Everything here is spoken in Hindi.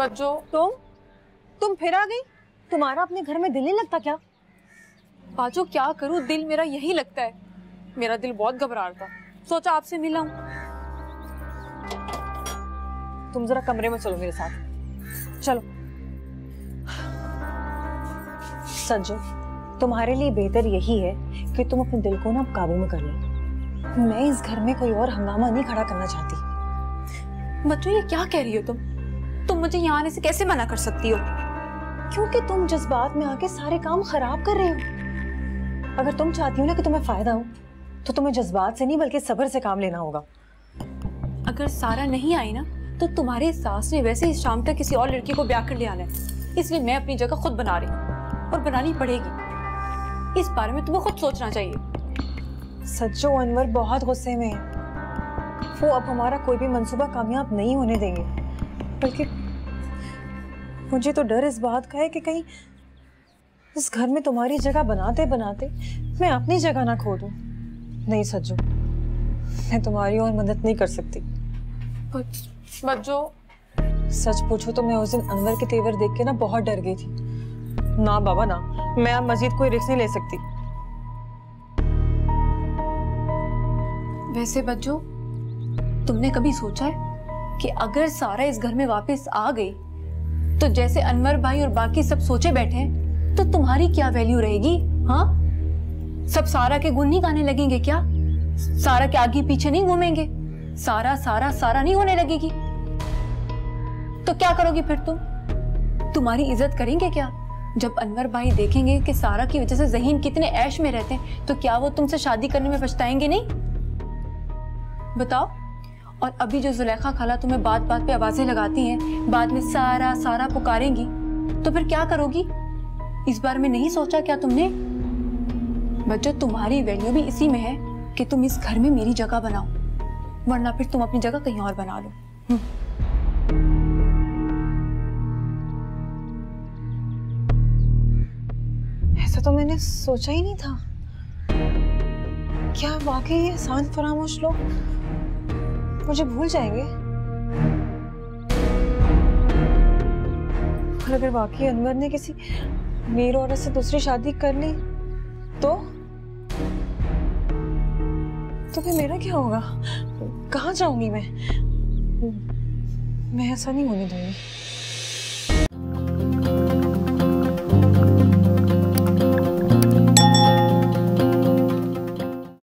बच्चों तुम फिर आ गई। तुम्हारा अपने घर में दिल नहीं लगता क्या? बाजू क्या करूं, दिल मेरा यही लगता है। मेरा दिल बहुत घबरा रहा था, सोचा आपसे मिला हूं। तुम जरा कमरे में चलो मेरे साथ। चलो सज्जू, तुम्हारे लिए बेहतर यही है कि तुम अपने दिल को ना काबू में कर लो। मैं इस घर में कोई और हंगामा नहीं खड़ा करना चाहती। बच्चों ये क्या कह रही हो तुम मुझे यहाँ आने से कैसे मना कर सकती हो? क्योंकि तुम जज्बात में आके सारे काम खराब कर रहे हो। अगर तुम चाहती हो ना कि तुम्हें फायदा हो तो तुम्हें जज्बात से नहीं बल्कि सब्र से काम लेना होगा। अगर सारा नहीं आई ना तो तुम्हारी सास ने वैसे इस शाम तक किसी और लड़की को ब्याह कर ले आना है, इसलिए मैं अपनी जगह खुद बना रही हूँ और बनानी पड़ेगी। इस बारे में तुम्हें खुद सोचना चाहिए। सच्चो अनवर बहुत गुस्से में है। वो अब हमारा कोई भी मंसूबा कामयाब नहीं होने देंगे। बल्कि मुझे तो डर इस बात का है कि कहीं इस घर में तुम्हारी जगह बनाते बनाते मैं अपनी जगह ना खो दूं। नहीं सज्जू, मैं तुम्हारी और मदद नहीं कर सकती। बच्चों सच पूछो तो मैं उस दिन अनवर के तेवर देख के ना बहुत डर गई थी। ना बाबा ना, मैं अब मजीद कोई रिस्क नहीं ले सकती। वैसे बच्चों तुमने कभी सोचा है कि अगर सारा इस घर में वापस आ गई तो जैसे अनवर भाई और बाकी सब सोचे बैठे हैं तो तुम्हारी क्या वैल्यू रहेगी? हाँ, सब सारा के गुण नहीं गाने लगेंगे क्या? सारा के आगे पीछे नहीं घूमेंगे? सारा सारा सारा नहीं होने लगेगी तो क्या करोगी फिर तुम? तुम्हारी इज्जत करेंगे क्या? जब अनवर भाई देखेंगे कि सारा की वजह से ज़हीन कितने ऐश में रहते हैं तो क्या वो तुमसे शादी करने में पछताएंगे नहीं? बताओ। और अभी जो जुलेखा खाला तुम्हें बात बात पे आवाजें लगाती हैं, बाद में सारा सारा पुकारेंगी तो फिर क्या करोगी? इस बार में नहीं सोचा क्या तुमने? बच्चों तुम्हारी वैल्यू भी इसी में है कि तुम इस घर में मेरी जगह बनाओ, वरना फिर तुम अपनी जगह कहीं और बना लो। ऐसा तो मैंने सोचा ही नहीं था। क्या वाकई एहसान फरामोश लोग मुझे भूल जाएंगे? और अगर वाकई अनवर ने किसी मीर औरत से दूसरी शादी कर ली तो फिर मेरा क्या होगा? कहाँ जाऊंगी मैं? मैं ऐसा नहीं होने दूंगी।